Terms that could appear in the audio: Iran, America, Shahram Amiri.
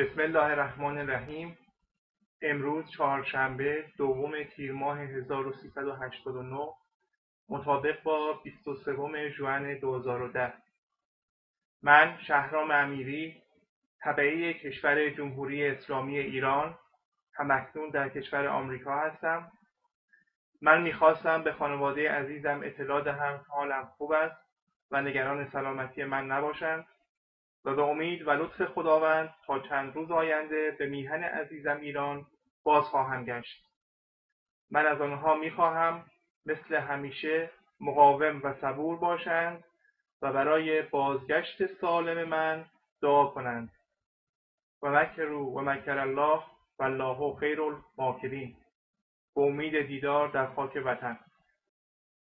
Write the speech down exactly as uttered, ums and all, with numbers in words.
بسم الله الرحمن الرحیم. امروز چهارشنبه دوم تیر ماه هزار و سیصد و هشتاد و نه مطابق با بیست و سوم ژوئن دو هزار و ده، من شهرام امیری تبعی کشور جمهوری اسلامی ایران همکنون در کشور آمریکا هستم. من میخواستم به خانواده عزیزم اطلاع دهم که حالم خوب است و نگران سلامتی من نباشند و به امید و لطف خداوند تا چند روز آینده به میهن عزیزم ایران باز خواهم گشت. من از آنها میخواهم مثل همیشه مقاوم و صبور باشند و برای بازگشت سالم من دعا کنند. و مکروا و مکر الله والله خیر الماکرین. به امید دیدار در خاک وطن.